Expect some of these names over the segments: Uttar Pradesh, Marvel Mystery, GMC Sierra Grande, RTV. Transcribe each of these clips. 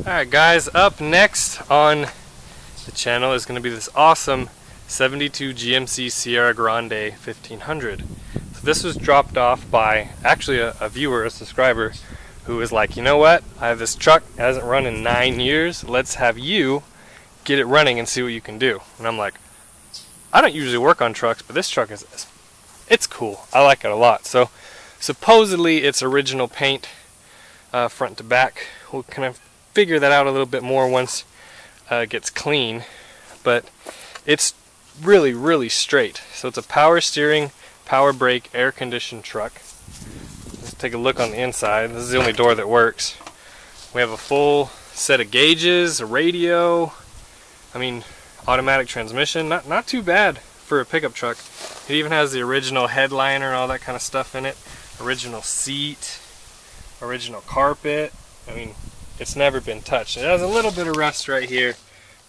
Alright guys, up next on the channel is going to be this awesome 72 GMC Sierra Grande 1500. So this was dropped off by actually a viewer, a subscriber, who was like, you know what, I have this truck, it hasn't run in 9 years, let's have you get it running and see what you can do. And I'm like, I don't usually work on trucks, but this truck is, it's cool, I like it a lot. So supposedly it's original paint front to back. We'll kind of figure that out a little bit more once it gets clean, but it's really, really straight. So it's a power steering, power brake, air conditioned truck. Let's take a look on the inside. This is the only door that works. We have a full set of gauges, a radio, I mean, automatic transmission. Not too bad for a pickup truck. It even has the original headliner and all that kind of stuff in it. Original seat, original carpet. I mean, it's never been touched. It has a little bit of rust right here,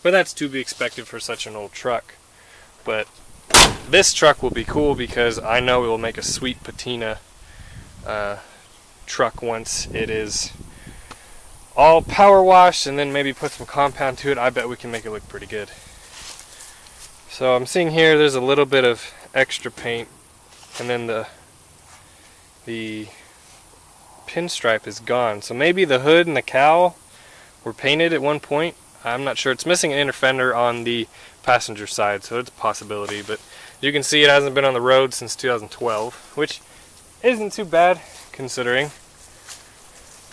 but that's to be expected for such an old truck. But this truck will be cool because I know it will make a sweet patina truck once it is all power washed and then maybe put some compound to it. I bet we can make it look pretty good. So I'm seeing here there's a little bit of extra paint, and then the pinstripe is gone. So maybe the hood and the cowl were painted at one point. I'm not sure. It's missing an inner fender on the passenger side, so it's a possibility. But you can see it hasn't been on the road since 2012, which isn't too bad considering.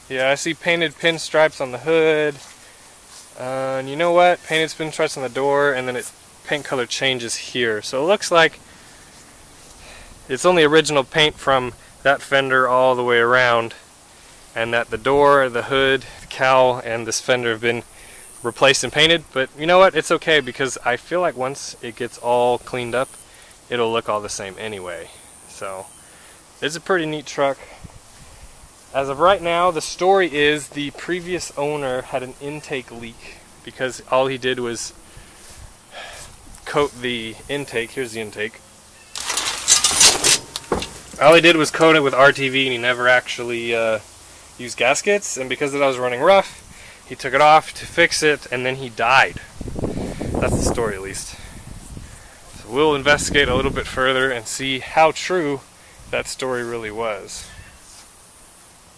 Yeah, I see painted pinstripes on the hood. And you know what? Painted pinstripes on the door, and then it paint color changes here. So it looks like it's only original paint from that fender all the way around, and that the door, the hood, the cowl, and this fender have been replaced and painted. But you know what? It's okay because I feel like once it gets all cleaned up, it'll look all the same anyway. So it's a pretty neat truck. As of right now, the story is the previous owner had an intake leak because all he did was coat the intake. Here's the intake. All he did was coat it with RTV, and he never actually used gaskets. And because it was running rough, he took it off to fix it, and then he died. That's the story, at least. So we'll investigate a little bit further and see how true that story really was.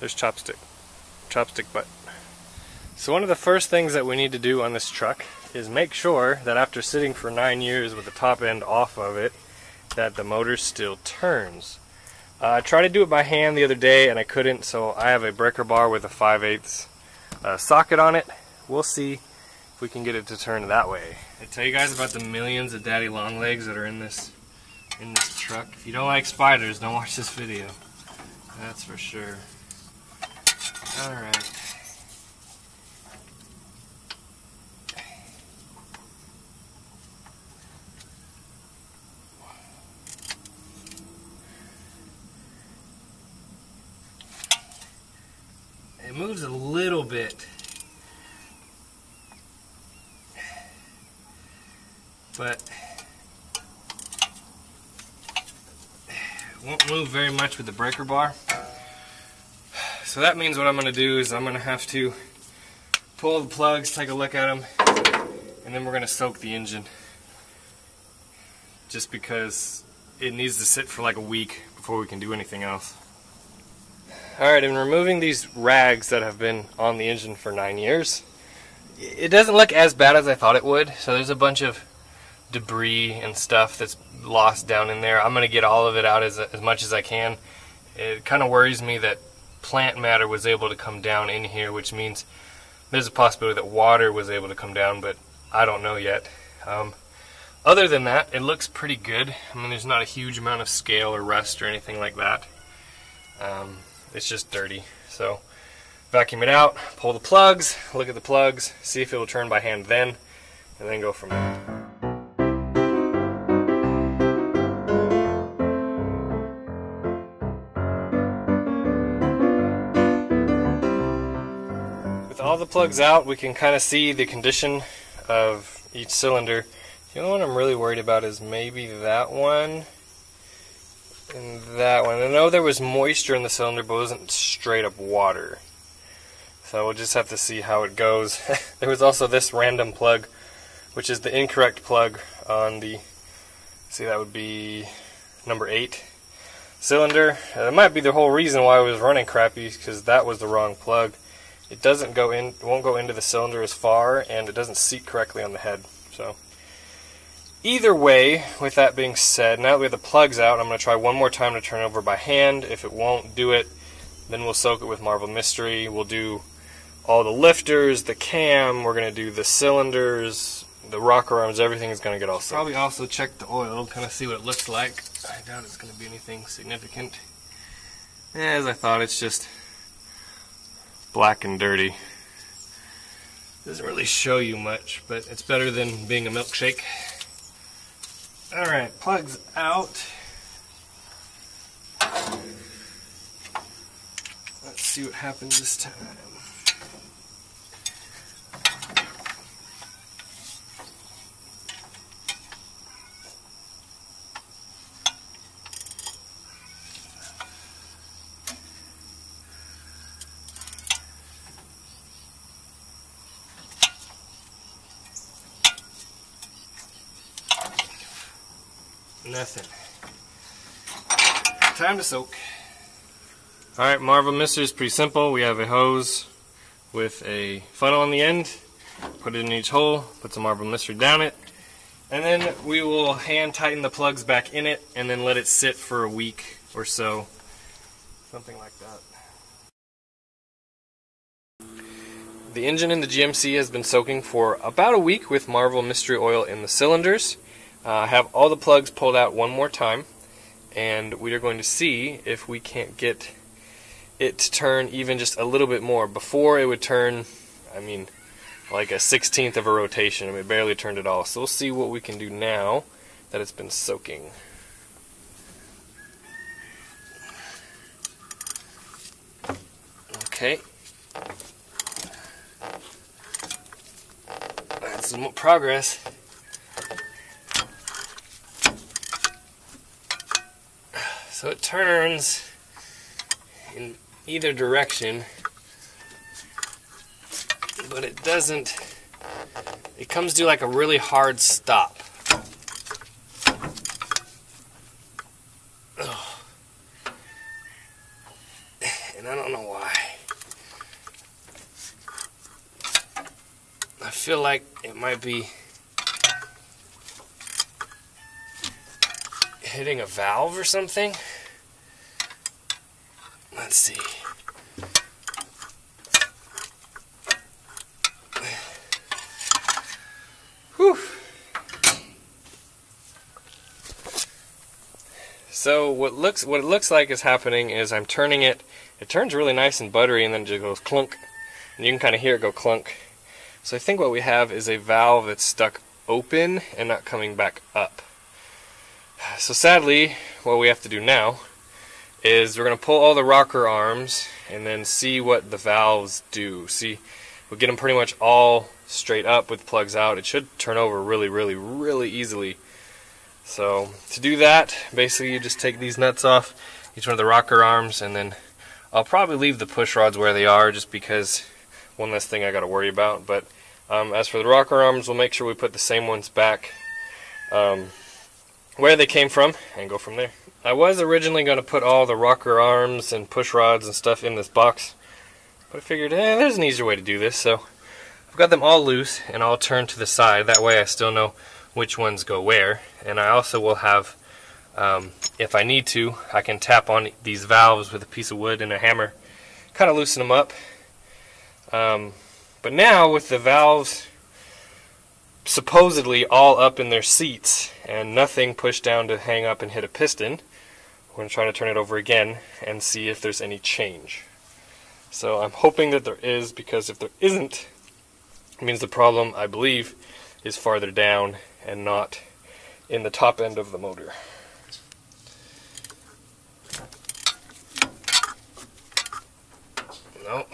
There's Chopstick. Chopstick butt. So one of the first things that we need to do on this truck is make sure that after sitting for 9 years with the top end off of it, that the motor still turns. I tried to do it by hand the other day and I couldn't, so I have a breaker bar with a 5/8 socket on it. We'll see if we can get it to turn that way. I tell you guys about the millions of daddy long legs that are in this truck. If you don't like spiders, don't watch this video. That's for sure. All right. It moves a little bit, but it won't move very much with the breaker bar. So that means what I'm going to do is I'm going to have to pull the plugs, take a look at them, and then we're going to soak the engine, just because it needs to sit for like a week before we can do anything else. Alright, in removing these rags that have been on the engine for 9 years, it doesn't look as bad as I thought it would. So there's a bunch of debris and stuff that's lost down in there. I'm going to get all of it out as much as I can. It kind of worries me that plant matter was able to come down in here, which means there's a possibility that water was able to come down, but I don't know yet. Other than that, it looks pretty good. I mean, there's not a huge amount of scale or rust or anything like that. It's just dirty. So vacuum it out, pull the plugs, look at the plugs, see if it will turn by hand then, and then go from there. With all the plugs out, we can kind of see the condition of each cylinder. The only one I'm really worried about is maybe that one. And that one. I know there was moisture in the cylinder, but it wasn't straight up water. So we'll just have to see how it goes. There was also this random plug, which is the incorrect plug on the, see, that would be number 8 cylinder. That might be the whole reason why it was running crappy, because that was the wrong plug. It doesn't go in, won't go into the cylinder as far, and it doesn't seat correctly on the head. So either way, with that being said, now that we have the plugs out, I'm going to try one more time to turn over by hand. If it won't do it, then we'll soak it with Marvel Mystery. We'll do all the lifters, the cam, we're going to do the cylinders, the rocker arms, everything is going to get all soaked. Probably also check the oil, kind of see what it looks like. I doubt it's going to be anything significant. As I thought, it's just black and dirty. Doesn't really show you much, but it's better than being a milkshake. Alright, plugs out. Let's see what happens this time. Nothing. Time to soak. Alright, Marvel Mystery is pretty simple. We have a hose with a funnel on the end. Put it in each hole, put some Marvel Mystery down it, and then we will hand tighten the plugs back in it and then let it sit for a week or so. Something like that. The engine in the GMC has been soaking for about a week with Marvel Mystery oil in the cylinders. I have all the plugs pulled out one more time, and we are going to see if we can't get it to turn even just a little bit more. Before, it would turn, I mean, like a 16th of a rotation, and it barely turned at all. So we'll see what we can do now that it's been soaking. Okay. That's some progress. So it turns in either direction, but it doesn't, it comes to like a really hard stop. Ugh. And I don't know why. I feel like it might be hitting a valve or something. Let's see. Whew. So what it looks like is happening is I'm turning it. It turns really nice and buttery, and then it just goes clunk, and you can kind of hear it go clunk. So I think what we have is a valve that's stuck open and not coming back up. So sadly, what we have to do now is we're going to pull all the rocker arms and then see what the valves do. See, we'll get them pretty much all straight up with plugs out. It should turn over really, really, really easily. So to do that, basically you just take these nuts off, each one of the rocker arms, and then I'll probably leave the push rods where they are just because one less thing I got to worry about. But as for the rocker arms, we'll make sure we put the same ones back where they came from and go from there. I was originally going to put all the rocker arms and push rods and stuff in this box, but I figured, there's an easier way to do this, so I've got them all loose and all turned to the side. That way I still know which ones go where, and I also will have, if I need to, I can tap on these valves with a piece of wood and a hammer, kind of loosen them up. But now with the valves supposedly all up in their seats and nothing pushed down to hang up and hit a piston, we're going to try to turn it over again and see if there's any change. So I'm hoping that there is, because if there isn't, it means the problem, I believe, is farther down and not in the top end of the motor. Nope.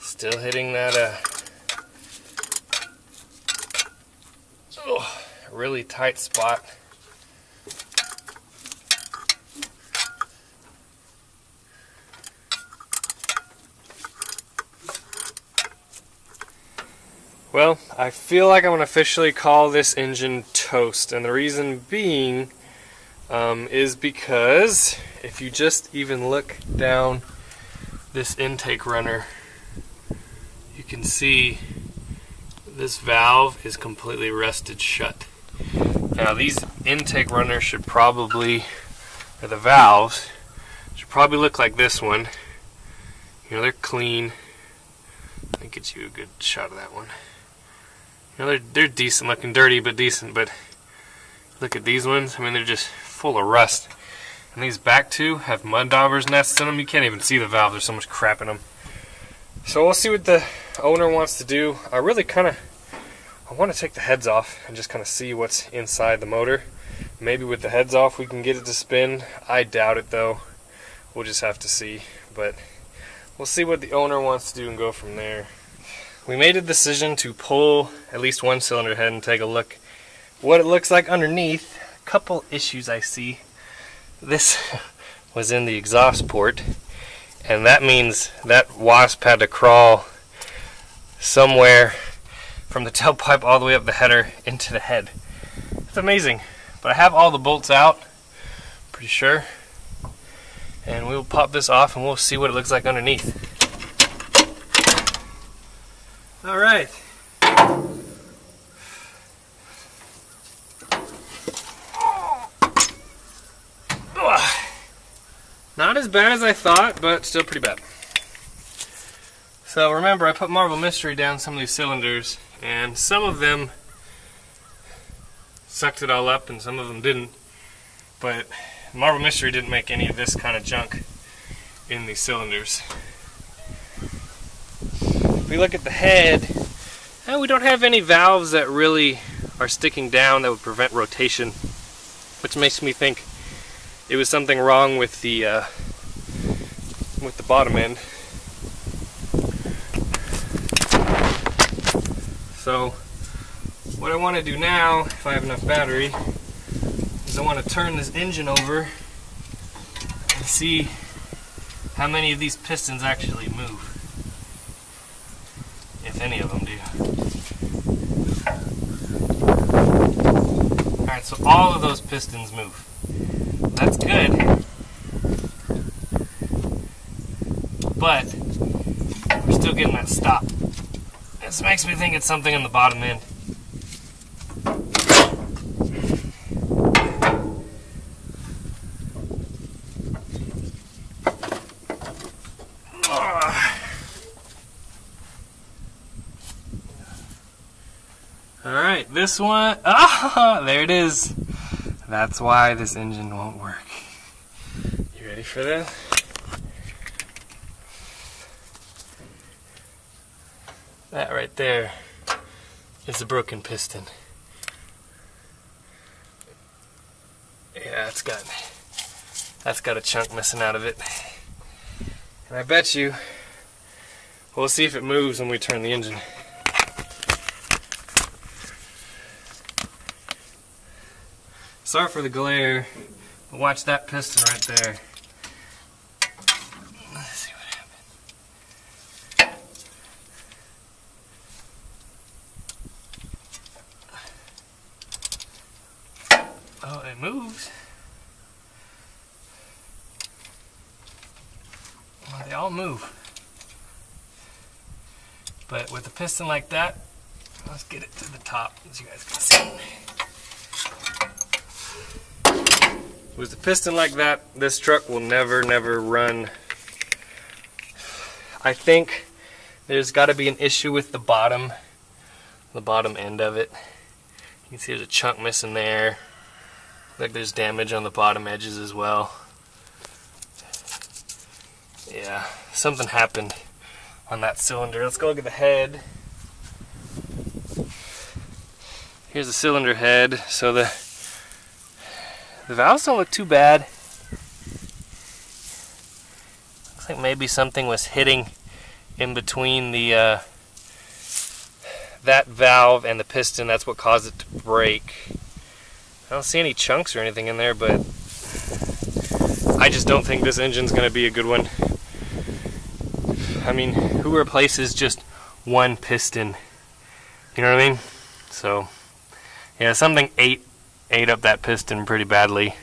Still hitting that really tight spot. Well, I feel like I'm going to officially call this engine toast, and the reason being is because if you just even look down this intake runner, you can see this valve is completely rusted shut. Now these intake runners should probably, or the valves, should probably look like this one. You know, they're clean. Let me get you a good shot of that one. You know, they're decent looking, dirty but decent, but look at these ones. I mean, they're just full of rust. And these back two have mud daubers nests in them. You can't even see the valve. There's so much crap in them. So we'll see what the owner wants to do. I really kind of, I want to take the heads off and just kind of see what's inside the motor. Maybe with the heads off we can get it to spin. I doubt it though. We'll just have to see. But we'll see what the owner wants to do and go from there. We made a decision to pull at least one cylinder head and take a look what it looks like underneath. A couple issues I see. This was in the exhaust port, and that means that wasp had to crawl somewhere from the tailpipe all the way up the header into the head. It's amazing, but I have all the bolts out, pretty sure, and we'll pop this off and we'll see what it looks like underneath. All right. Not as bad as I thought, but still pretty bad. So remember, I put Marvel Mystery down some of these cylinders, and some of them sucked it all up and some of them didn't. But Marvel Mystery didn't make any of this kind of junk in these cylinders. If we look at the head, we don't have any valves that really are sticking down that would prevent rotation, which makes me think it was something wrong with the bottom end. So what I want to do now, if I have enough battery, is I want to turn this engine over and see how many of these pistons actually move. If any of them do. Alright, so all of those pistons move. That's good. But we're still getting that stop. This makes me think it's something in the bottom end. Alright, this one, there it is. That's why this engine won't work. You ready for this? That right there is a broken piston. Yeah, that's got a chunk missing out of it. And I bet you, we'll see if it moves when we turn the engine. Sorry for the glare, but watch that piston right there. Let's see what happens. Oh, it moves. Well, they all move. But with a piston like that, let's get it to the top as you guys can see. With a piston like that, this truck will never run. I think there's got to be an issue with the bottom end of it. You can see there's a chunk missing there. Like there's damage on the bottom edges as well. Yeah, something happened on that cylinder. Let's go look at the head. Here's the cylinder head. So the valves don't look too bad. Looks like maybe something was hitting in between the that valve and the piston. That's what caused it to break. I don't see any chunks or anything in there, but I just don't think this engine's going to be a good one. I mean, who replaces just one piston You know what I mean? So yeah, something ate up that piston pretty badly.